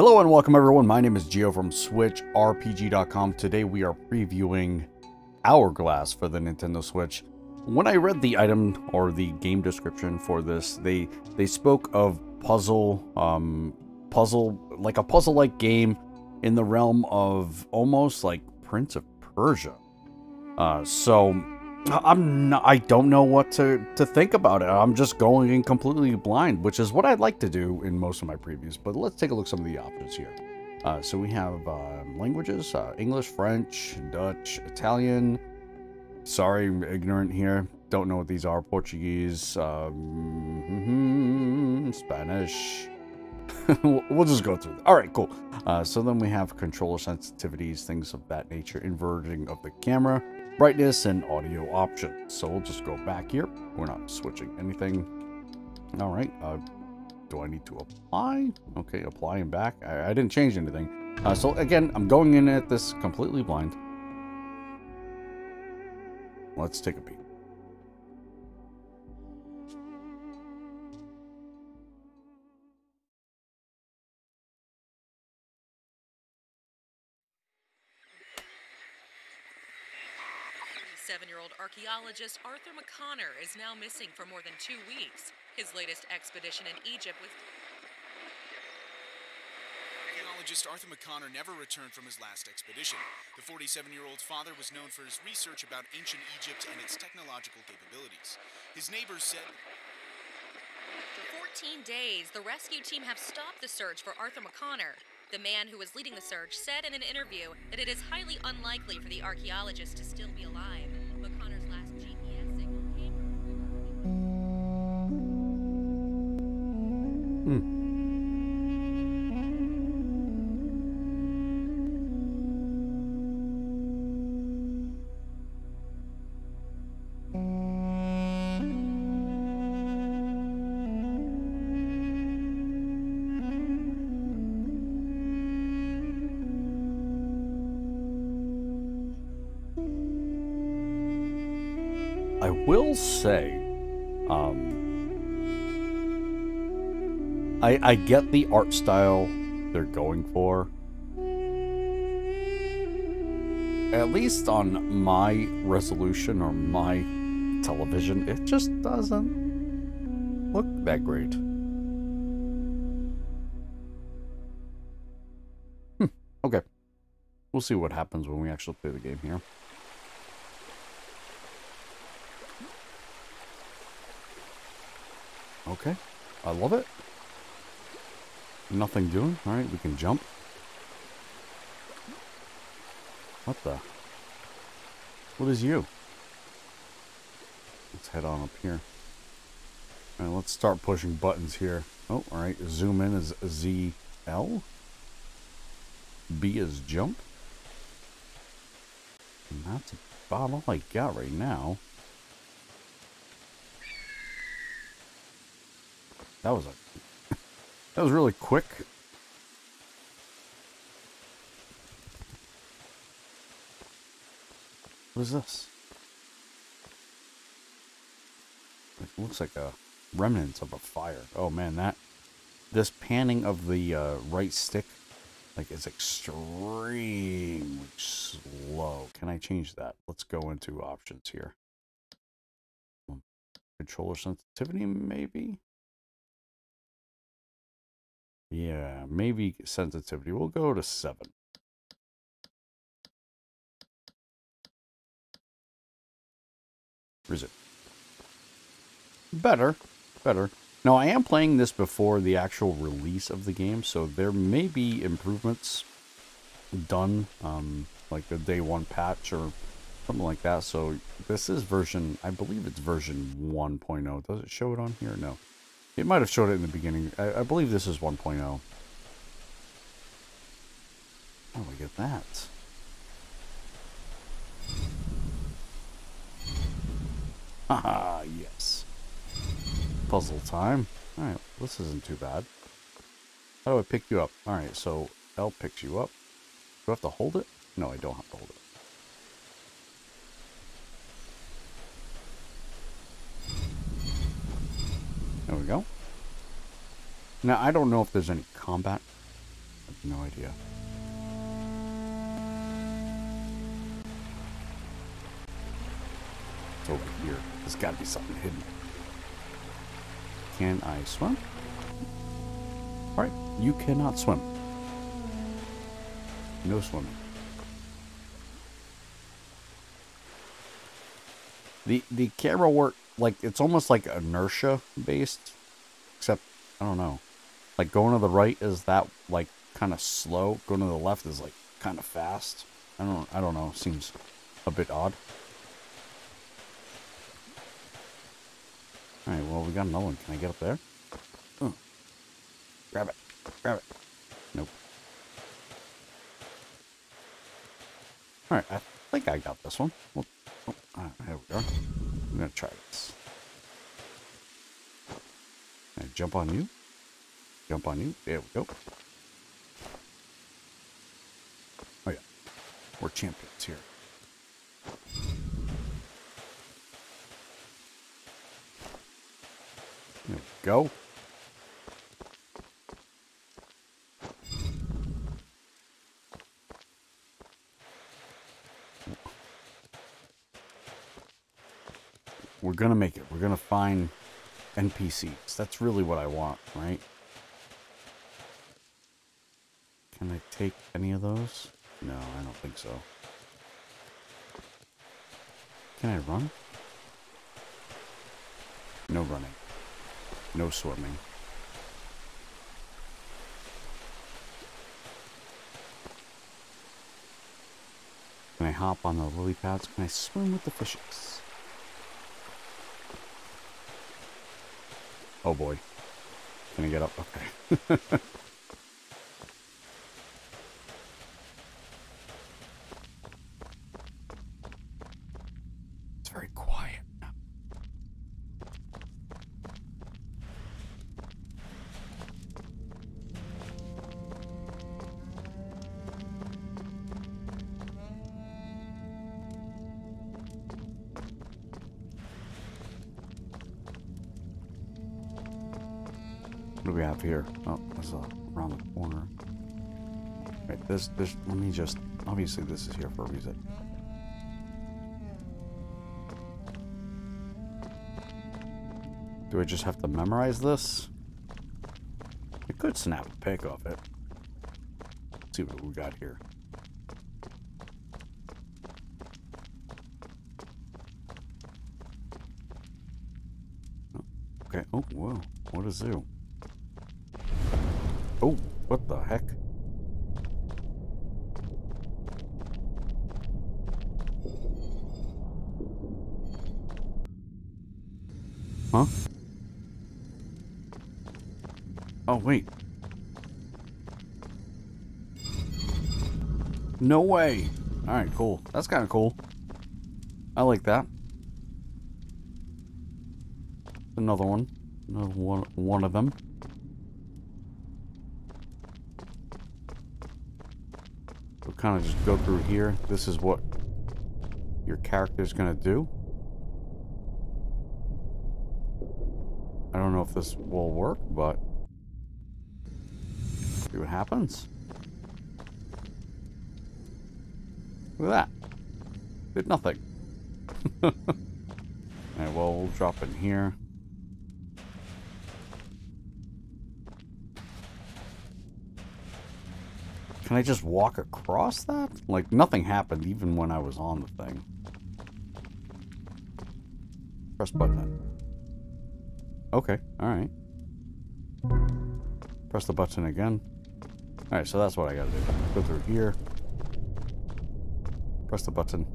Hello and welcome everyone, my name is Gio from SwitchRPG.com. Today we are previewing Hourglass for the Nintendo Switch. When I read the item or the game description for this, they spoke of puzzle-like game in the realm of almost like Prince of Persia. So I don't know what to think about it. I'm just going in completely blind, which is what I'd like to do in most of my previews. But let's take a look at some of the options here. So we have languages, English, French, Dutch, Italian. Sorry, I'm ignorant here. Don't know what these are. Portuguese, Spanish. We'll just go through them. All right, cool. So then we have controller sensitivities, things of that nature, inverting of the camera, brightness, and audio options. So we'll just go back here. We're not switching anything. All right. Do I need to apply? Okay, apply and back. I didn't change anything. So again, I'm going in at this completely blind. Let's take a peek. Seven-year-old archaeologist Arthur McConnor is now missing for more than 2 weeks. His latest expedition in Egypt was... Archaeologist Arthur McConnor never returned from his last expedition. The 47-year-old's father was known for his research about ancient Egypt and its technological capabilities. His neighbors said... For 14 days, the rescue team have stopped the search for Arthur McConnor. The man who was leading the search said in an interview that it is highly unlikely for the archaeologist to still be alive. McConnor's last GPS signal came I will say, I get the art style they're going for. At least on my resolution or my television, it just doesn't look that great. Okay. We'll see what happens when we actually play the game here. Okay, I love it. Nothing doing. All right, we can jump. What the? What is you? Let's head on up here. All right, let's start pushing buttons here. Oh, all right, zoom in is ZL. B is jump. And that's about all I got right now. That was really quick. What is this? It looks like a remnants of a fire. Oh man, this panning of the right stick is extremely slow. Can I change that? Let's go into options here. Controller sensitivity, maybe. Yeah, maybe sensitivity. We'll go to 7. Where is it? Better. Better. Now, I am playing this before the actual release of the game, so there may be improvements done, like the day 1 patch or something like that. So this is version, I believe it's version 1.0. Does it show it on here? No. It might have showed it in the beginning. I believe this is 1.0. Oh, look at that. Haha, yes. Puzzle time. Alright, this isn't too bad. How do I pick you up? Alright, so L picks you up. Do I have to hold it? No, I don't have to hold it. There we go. Now, I don't know if there's any combat. I no idea. It's over here. There's got to be something hidden. Can I swim? All right, you cannot swim. No swimming. The camera work, like, it's almost like inertia based, except I don't know. Like going to the right is that like kind of slow. Going to the left is like kind of fast. I don't know. Seems a bit odd. All right. Well, we got another one. Can I get up there? Oh. Grab it. Grab it. Nope. All right. I think I got this one. Well, oh, all right, here we go. I'm gonna try this. Can I jump on you? Jump on you. There we go. Oh yeah. We're champions here. There we go. We're gonna make it. We're gonna find NPCs. That's really what I want, right? Can I take any of those? No, I don't think so. Can I run? No running. No swimming. Can I hop on the lily pads? Can I swim with the fishes? Oh boy. Can I get up? Okay. What do we have here? Oh, that's around the corner. Right, this, let me just, obviously this is here for a reason. Do I just have to memorize this? I could snap a pic off it. Let's see what we got here. Oh, okay, oh, whoa, what a zoo. Oh, what the heck? Huh? Oh, wait. No way. All right, cool. That's kind of cool. I like that. Another one. Another one of them. Kind of just go through here. This is what your character's gonna do. I don't know if this will work, but see what happens. Look at that. Did nothing. All right, well, we'll drop in here. Can I just walk across that? Like, nothing happened even when I was on the thing. Press button. Okay, alright. Press the button again. Alright, so that's what I gotta do. Go through here. Press the button.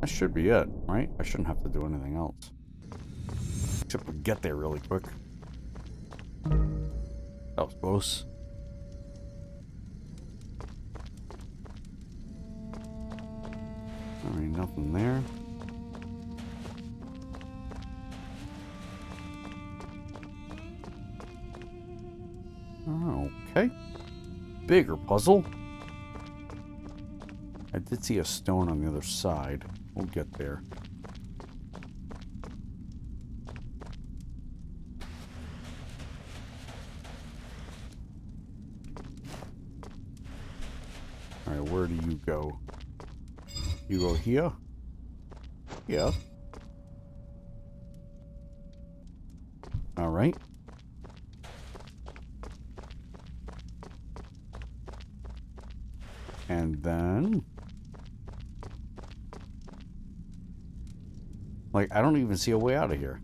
That should be it, right? I shouldn't have to do anything else. Except we get there really quick. That was close. All right, nothing there. Okay. Bigger puzzle. I did see a stone on the other side. We'll get there. Now, where do you go? You go here? Yeah. All right. And then... like, I don't even see a way out of here.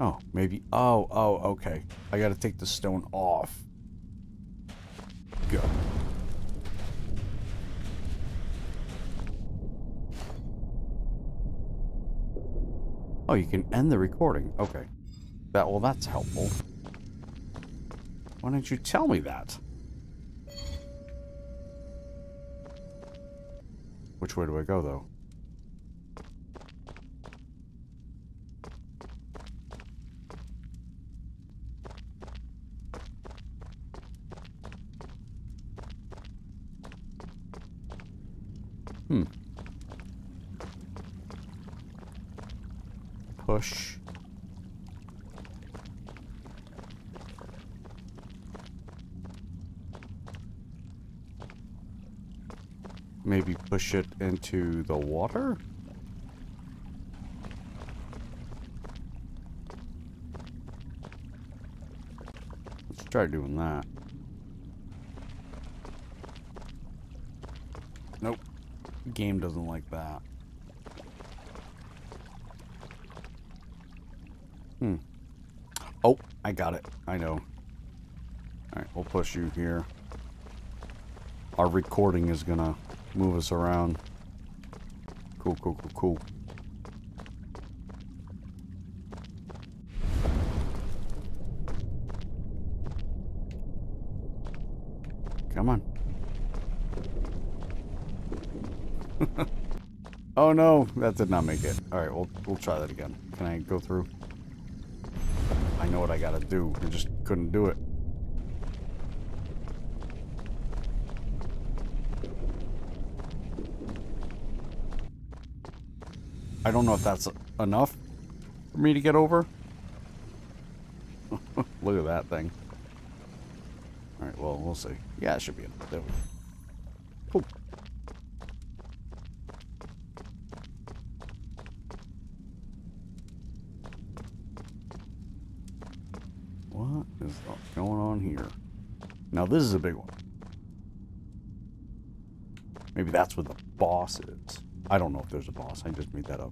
Oh, maybe... oh, okay. I gotta take the stone off. Go. Oh, you can end the recording. Okay. That, well, that's helpful. Why didn't you tell me that? Which way do I go, though? Hmm. Push. Maybe push it into the water? Let's try doing that. Nope. Game doesn't like that. Hmm. Oh, I got it. I know. Alright, we'll push you here. Our recording is gonna... move us around. Cool, cool, cool, cool. Come on. Oh no, that did not make it. Alright, we'll try that again. Can I go through? I know what I gotta do. I just couldn't do it. I don't know if that's enough for me to get over. Look at that thing. All right, well, we'll see. Yeah, it should be enough. There we go. Cool. What is going on here? Now, this is a big one. Maybe that's where the boss is. I don't know if there's a boss. I just made that up.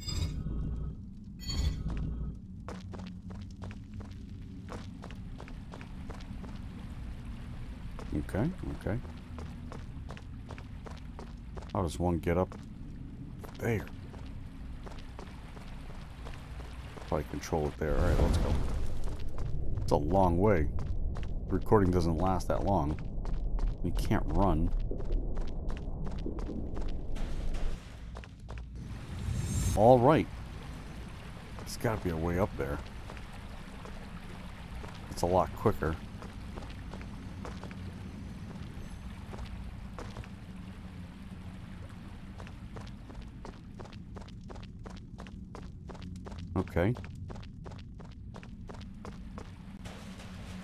Okay, okay. How does one get up there? Probably control it there. All right, let's go. It's a long way. Recording doesn't last that long. You can't run. All right. There's got to be a way up there. It's a lot quicker. Okay.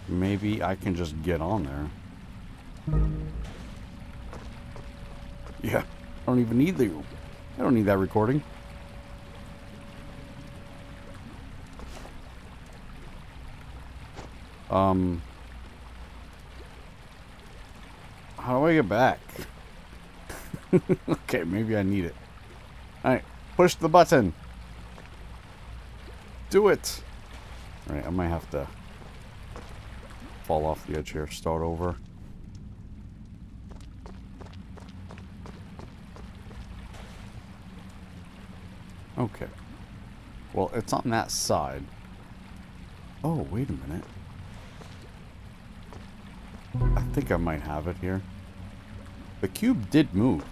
Maybe I can just get on there. Yeah. I don't even need the... I don't need that recording. How do I get back? Okay, maybe I need it. Alright, push the button. Do it. Alright, I might have to fall off the edge here, start over. Okay. Well, it's on that side. Oh, wait a minute. I think I might have it here. The cube did move.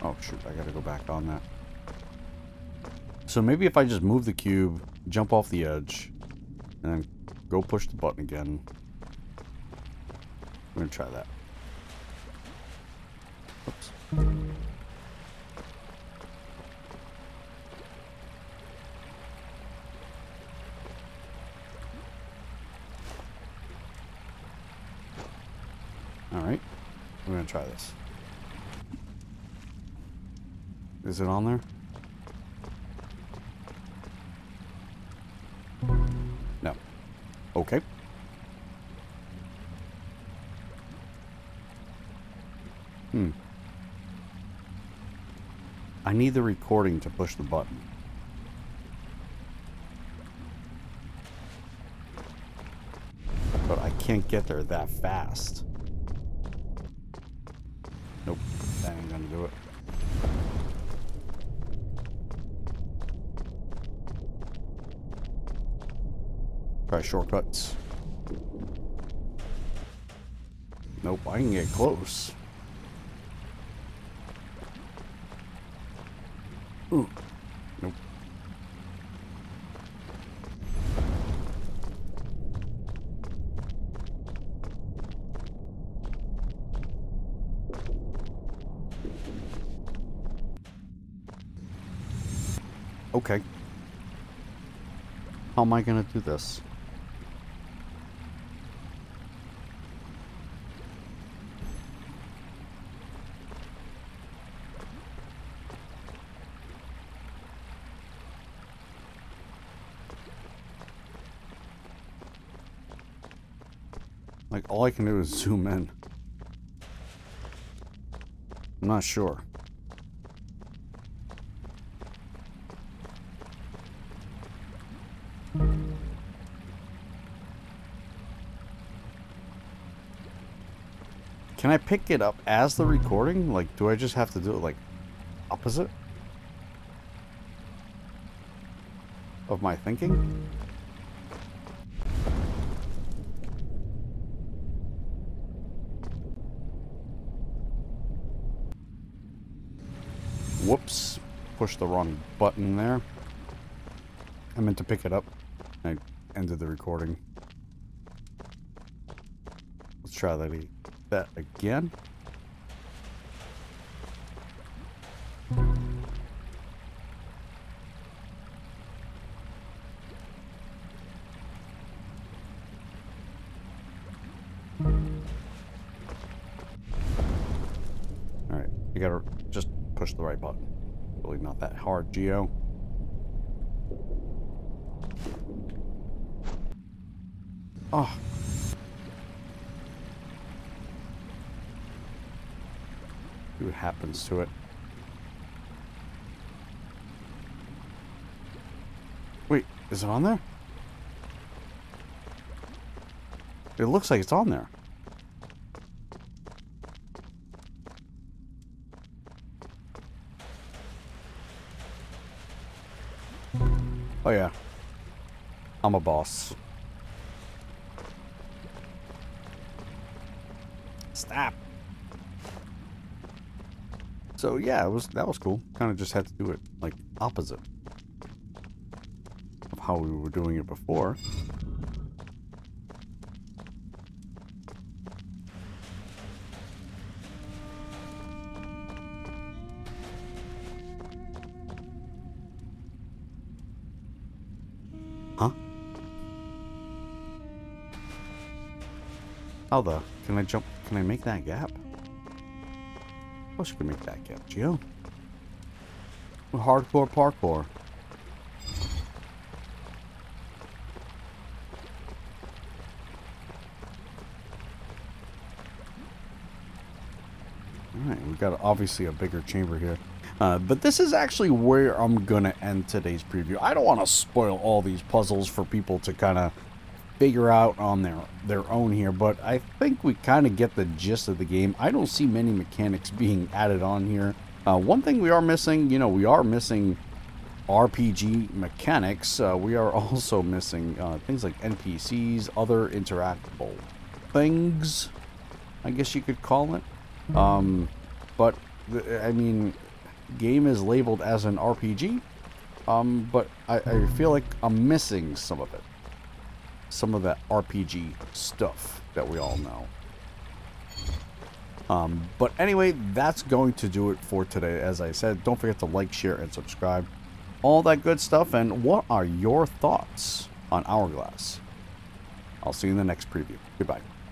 Oh, shoot. I gotta go back on that. So maybe if I just move the cube, jump off the edge, and then go push the button again. I'm gonna try that. Oops. Alright. We're going to try this. Is it on there? No. Okay. I need the recording to push the button. But I can't get there that fast. Nope, that ain't gonna do it. Try shortcuts. Nope, I can get close. Ooh. Nope. Okay. How am I gonna do this? Like, all I can do is zoom in. I'm not sure. Can I pick it up as the recording? Like, do I just have to do it, like, opposite of my thinking? Whoops, pushed the wrong button there. I meant to pick it up. I ended the recording. Let's try that again. Alright, you gotta just push the right button. Really not that hard, Geo. Oh. See what happens to it. Wait, is it on there? It looks like it's on there. Oh yeah, I'm a boss. Stop. So yeah, that was cool. Kind of just had to do it like opposite of how we were doing it before. How the? Can I jump? Can I make that gap? Of course you can make that gap, Geo. Hardcore parkour. Alright, we've got obviously a bigger chamber here. But this is actually where I'm gonna end today's preview. I don't want to spoil all these puzzles for people to kind of figure out on their own here, but I think we kind of get the gist of the game. I don't see many mechanics being added on here. One thing we are missing, we are missing RPG mechanics. We are also missing things like NPCs, other interactable things, I guess you could call it. But I mean, game is labeled as an RPG, but I feel like I'm missing some of it. Some of that RPG stuff that we all know. But anyway, that's going to do it for today. As I said, don't forget to like, share, and subscribe. All that good stuff. And what are your thoughts on Hourglass? I'll see you in the next preview. Goodbye.